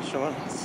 customer.